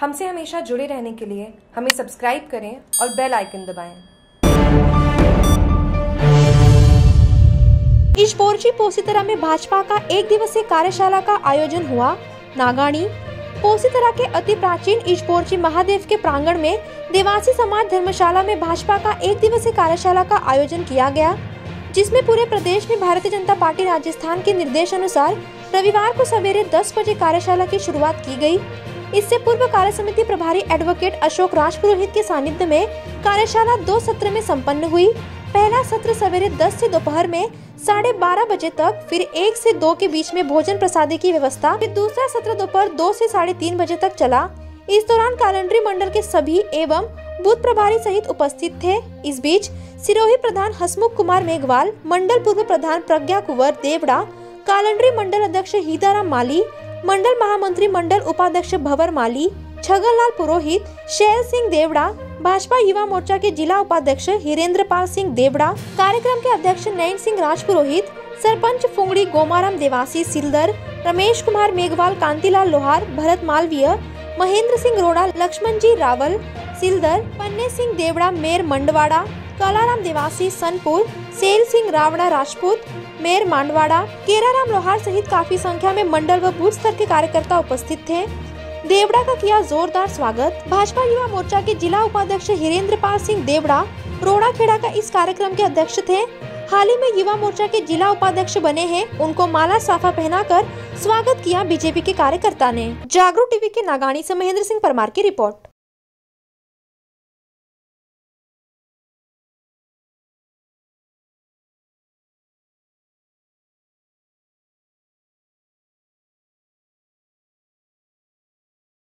हमसे हमेशा जुड़े रहने के लिए हमें सब्सक्राइब करें और बेल आइकन दबाएं। इशबोरजी पोसितरा में भाजपा का एक दिवसीय कार्यशाला का आयोजन हुआ। नागाणी पोसितरा के अति प्राचीन इशबोरजी महादेव के प्रांगण में देवासी समाज धर्मशाला में भाजपा का एक दिवसीय कार्यशाला का आयोजन किया गया, जिसमें पूरे प्रदेश में भारतीय जनता पार्टी राजस्थान के निर्देश अनुसार रविवार को सवेरे 10 बजे कार्यशाला की शुरुआत की गई। इससे पूर्व कार्य समिति प्रभारी एडवोकेट अशोक राजपुरोहित के सानिध्य में कार्यशाला 2 सत्र में संपन्न हुई। पहला सत्र सवेरे 10 से दोपहर में 12:30 बजे तक, फिर 1 से 2 के बीच में भोजन प्रसादी की व्यवस्था, फिर दूसरा सत्र दोपहर 2 से 3:30 बजे तक चला। इस दौरान कैलेंडरी मंडल के सभी एवं बूथ प्रभारी सहित उपस्थित थे। इस बीच सिरोही प्रधान हसमुख कुमार मेघवाल, मंडल पूर्व प्रधान प्रज्ञा कुवर देवड़ा, कैलेंडरी मंडल अध्यक्ष हिदाराम माली, मंडल महामंत्री मंडल उपाध्यक्ष भवर माली, छगनलाल पुरोहित, शैल सिंह देवड़ा, भाजपा युवा मोर्चा के जिला उपाध्यक्ष हिरेंद्रपाल सिंह देवड़ा, कार्यक्रम के अध्यक्ष नैन सिंह राजपुरोहित, सरपंच फुंगड़ी गोमाराम देवासी सिलदर, रमेश कुमार मेघवाल, कांतिलाल लोहार, भरत मालवीय, महेंद्र सिंह रोड़ा, लक्ष्मण जी रावल सिलदर, पन्ने सिंह देवड़ा मेयर मंडवाड़ा, काला राम देवासी सनपुर, सेल सिंह रावणा राजपूत मेयर मंडवाड़ा, केराराम लोहार सहित काफी संख्या में मंडल व बूथ स्तर के कार्यकर्ता उपस्थित थे। देवड़ा का किया जोरदार स्वागत। भाजपा युवा मोर्चा के जिला उपाध्यक्ष हिरेंद्रपाल सिंह देवड़ा रोड़ा खेड़ा का इस कार्यक्रम के अध्यक्ष थे। हाल ही में युवा मोर्चा के जिला उपाध्यक्ष बने हैं, उनको माला साफा पहनाकर स्वागत किया बीजेपी के कार्यकर्ता ने। जागरूक टीवी के नागाणी से महेंद्र सिंह परमार की रिपोर्ट।